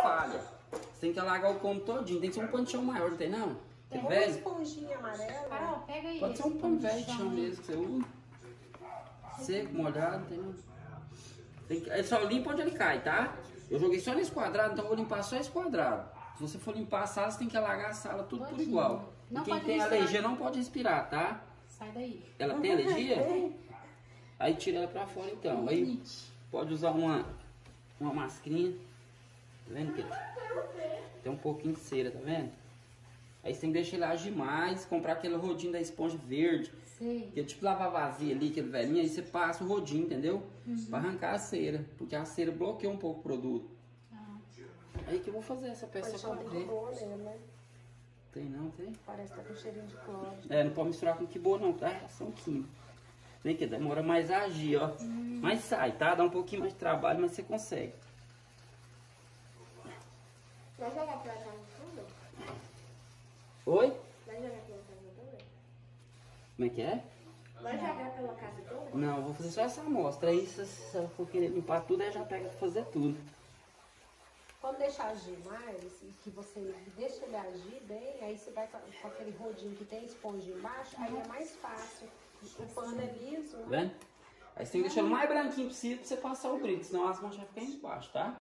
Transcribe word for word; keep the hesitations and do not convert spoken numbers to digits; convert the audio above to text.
falha. Você tem que alagar o combo todinho. Tem que ser um pano de chão maior, não tem não? Tem uma esponjinha amarela. Carol, pega aí. Pode ser um pano velho de chão mesmo que você usa. Seco, molhado, não tem não. Tem que... Ele só limpa onde ele cai, tá? Eu joguei só nesse quadrado, então eu vou limpar só esse quadrado. Se você for limpar a sala, você tem que alagar a sala tudo por igual. E quem tem alergia não pode respirar, tá? Sai daí. Ela tem alergia? Aí tira ela pra fora então. Aí pode usar uma, uma mascarinha. Tá vendo, Pedro? Tem um pouquinho de cera, tá vendo? Aí você tem que deixar ele agir mais, comprar aquele rodinho da esponja verde. Sim. Que é tipo lavar vazia ali, aquele velhinho, aí você passa o rodinho, entendeu? Uhum. Pra arrancar a cera, porque a cera bloqueia um pouco o produto. Ah. Aí que eu vou fazer essa peça pra poder. Tem não, tem? Parece que tá com cheirinho de cloro. É, não pode misturar com que boa não, tá? Reação química. Tem que demora mais a agir, ó. Hum. Mas sai, tá? Dá um pouquinho mais de trabalho, mas você consegue. Vai jogar pra cá no fundo? Oi? Vai jogar pela casa toda? Como é que é? Vai jogar pela casa toda? Não, eu vou fazer só essa amostra. Aí se eu for querer limpar tudo, aí já pega pra fazer tudo. Quando deixar agir mais, que você deixa ele agir bem, aí você vai com aquele rodinho que tem esponja embaixo, aí é mais fácil. O pano é liso. Tá vendo? Aí você tem que deixar ele mais branquinho possível pra você passar o brilho, senão as mãos já ficam embaixo, tá?